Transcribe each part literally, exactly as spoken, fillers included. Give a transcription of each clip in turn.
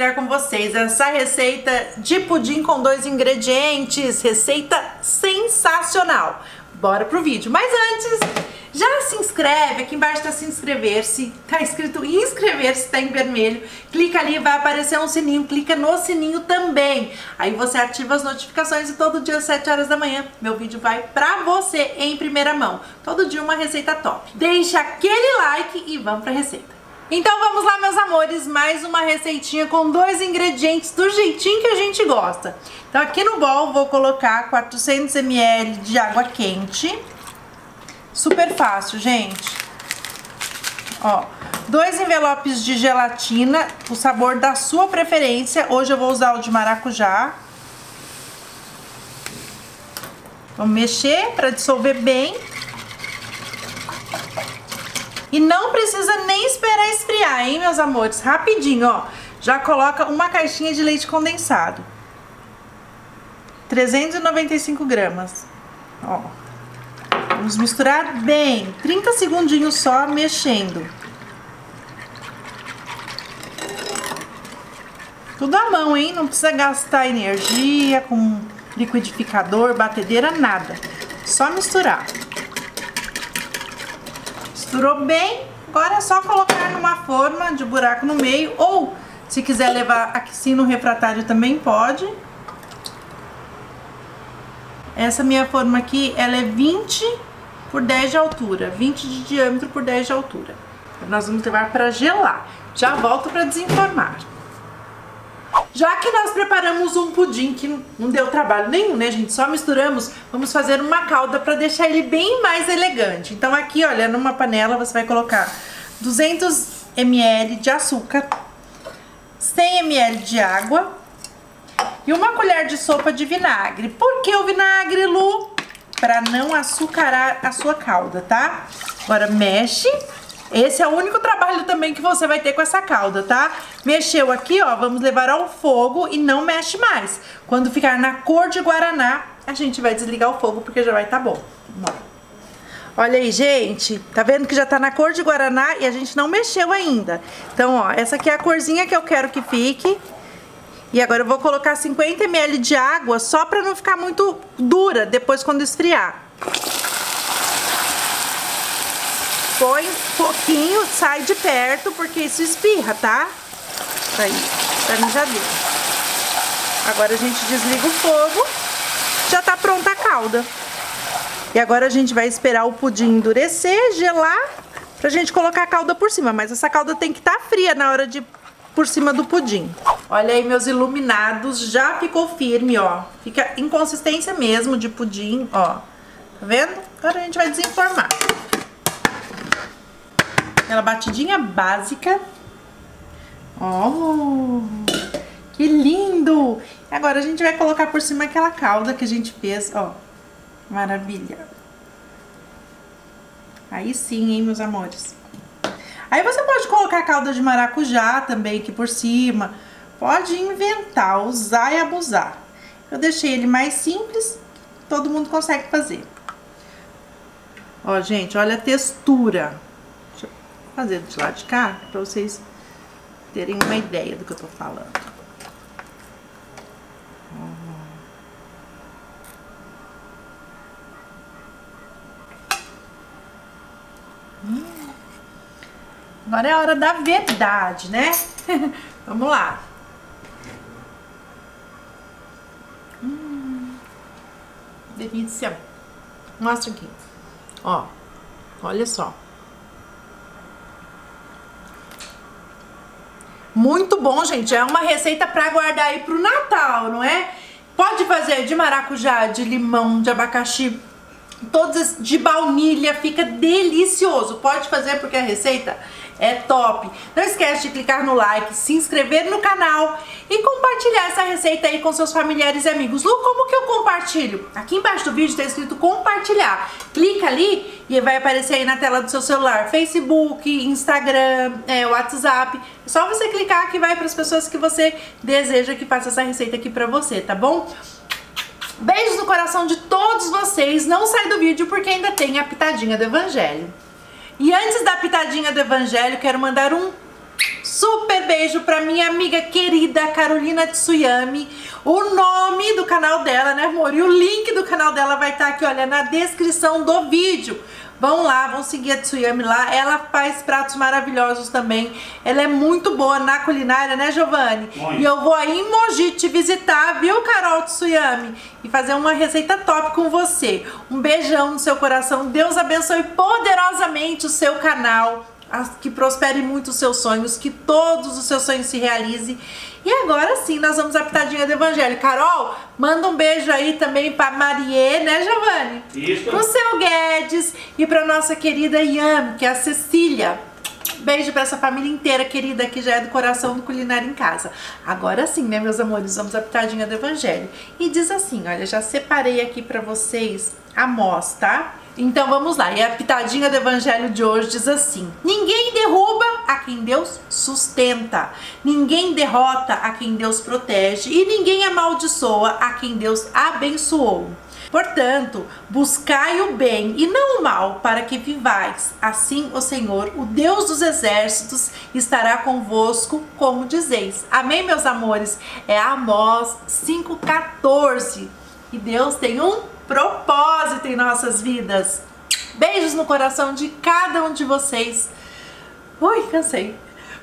compartilhar com vocês essa receita de pudim com dois ingredientes, receita sensacional. Bora pro vídeo, mas antes, já se inscreve, aqui embaixo tá se inscrever-se, tá escrito inscrever-se, tá em vermelho, clica ali, vai aparecer um sininho, clica no sininho também, aí você ativa as notificações e todo dia às sete horas da manhã, meu vídeo vai pra você em primeira mão, todo dia uma receita top. Deixa aquele like e vamos pra receita. Então vamos lá, meus amores, mais uma receitinha com dois ingredientes do jeitinho que a gente gosta. Então aqui no bowl vou colocar quatrocentos mililitros de água quente. Super fácil, gente. Ó, dois envelopes de gelatina, o sabor da sua preferência. Hoje eu vou usar o de maracujá. Vamos mexer para dissolver bem. E não precisa nem esperar esfriar, hein, meus amores? Rapidinho, ó. Já coloca uma caixinha de leite condensado. trezentos e noventa e cinco gramas. Ó. Vamos misturar bem. trinta segundinhos só mexendo. Tudo à mão, hein? Não precisa gastar energia com liquidificador, batedeira, nada. Só misturar. Misturou bem, agora é só colocar numa forma de buraco no meio, ou se quiser levar aqui sim no refratário também pode. Essa minha forma aqui, ela é vinte por dez de altura, vinte de diâmetro por dez de altura. Nós vamos levar para gelar, já volto para desenformar. Já que nós preparamos um pudim que não deu trabalho nenhum, né, gente? Só misturamos, vamos fazer uma calda para deixar ele bem mais elegante. Então aqui, olha, numa panela você vai colocar duzentos mililitros de açúcar, cem mililitros de água e uma colher de sopa de vinagre. Por que o vinagre, Lu? Para não açucarar a sua calda, tá? Agora mexe. Esse é o único trabalho também que você vai ter com essa calda, tá? Mexeu aqui, ó, vamos levar ao fogo e não mexe mais. Quando ficar na cor de guaraná, a gente vai desligar o fogo porque já vai tá bom. Olha aí, gente, tá vendo que já tá na cor de guaraná e a gente não mexeu ainda. Então, ó, essa aqui é a corzinha que eu quero que fique. E agora eu vou colocar cinquenta mililitros de água só pra não ficar muito dura depois quando esfriar. Põe um pouquinho, sai de perto, porque isso espirra, tá? Aí, pra mim já deu. Agora a gente desliga o fogo, já tá pronta a calda. E agora a gente vai esperar o pudim endurecer, gelar, pra gente colocar a calda por cima. Mas essa calda tem que estar fria na hora de por cima do pudim. Olha aí, meus iluminados, já ficou firme, ó. Fica em consistência mesmo de pudim, ó. Tá vendo? Agora a gente vai desenformar. Aquela batidinha básica. Oh, que lindo! Agora a gente vai colocar por cima aquela calda que a gente fez, ó. Maravilha! Aí sim, hein, meus amores? Aí você pode colocar a calda de maracujá também aqui por cima. Pode inventar, usar e abusar. Eu deixei ele mais simples, todo mundo consegue fazer. Ó, gente, olha a textura. Fazer de lado de cá, para vocês terem uma ideia do que eu tô falando. Hum. Agora é a hora da verdade, né? Vamos lá. Hum. Delícia. Mostra aqui. Ó, olha só. Muito bom, gente. É uma receita pra guardar aí pro Natal, não é? Pode fazer de maracujá, de limão, de abacaxi, todos de baunilha. Fica delicioso. Pode fazer porque a receita é top. Não esquece de clicar no like, se inscrever no canal e compartilhar essa receita aí com seus familiares e amigos. Lu, como que eu compartilho? Aqui embaixo do vídeo tá escrito compartilhar. Clica ali e vai aparecer aí na tela do seu celular. Facebook, Instagram, é, WhatsApp. É só você clicar que vai para as pessoas que você deseja que faça essa receita aqui pra você, tá bom? Beijos no coração de todos vocês. Não sai do vídeo porque ainda tem a pitadinha do evangelho. E antes da pitadinha do evangelho, quero mandar um Super beijo pra minha amiga querida Carolina Tsuyami. O nome do canal dela, né amor? E o link do canal dela vai estar aqui, olha, na descrição do vídeo. Vão lá, vão seguir a Tsuyami lá. Ela faz pratos maravilhosos também. Ela é muito boa na culinária, né, Giovanni? E eu vou aí em Mogi te visitar, viu, Carol Tsuyami? E fazer uma receita top com você. Um beijão no seu coração. Deus abençoe poderosamente o seu canal. Que prospere muito os seus sonhos, que todos os seus sonhos se realizem. E agora sim, nós vamos à pitadinha do evangelho. Carol, manda um beijo aí também para Marie, né, Giovanni? Isso. Pro seu Guedes e pra nossa querida Yam, que é a Cecília. Beijo pra essa família inteira, querida, que já é do coração do Culinária em Casa. Agora sim, né, meus amores, vamos à pitadinha do evangelho. E diz assim, olha, já separei aqui pra vocês Amós, tá? Então vamos lá, e a pitadinha do evangelho de hoje diz assim: ninguém derruba a quem Deus sustenta, ninguém derrota a quem Deus protege e ninguém amaldiçoa a quem Deus abençoou. Portanto, buscai o bem e não o mal para que vivais. Assim o Senhor, o Deus dos exércitos, estará convosco, como dizeis. Amém, meus amores? É Amós cinco, quatorze. E Deus tem um propósito em nossas vidas. Beijos no coração de cada um de vocês. Ui, cansei.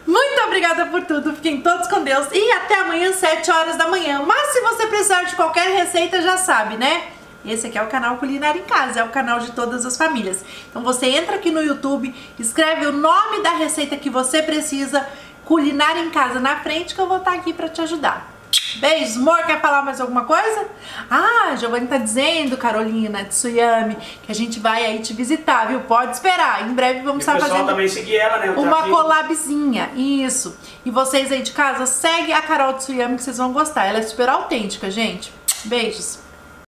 Muito obrigada por tudo, fiquem todos com Deus e até amanhã, sete horas da manhã. Mas se você precisar de qualquer receita, já sabe, né? Esse aqui é o canal Culinária em Casa, é o canal de todas as famílias. Então você entra aqui no YouTube, escreve o nome da receita que você precisa, Culinária em Casa na frente, que eu vou estar aqui pra te ajudar. Beijos, amor. Quer falar mais alguma coisa? Ah, Giovanni tá dizendo, Carolina Tsuyami, que a gente vai aí te visitar, viu? Pode esperar. Em breve vamos estar fazendo também seguir ela, né? Uma collabzinha. Isso. E vocês aí de casa, segue a Carol Tsuyami que vocês vão gostar. Ela é super autêntica, gente. Beijos.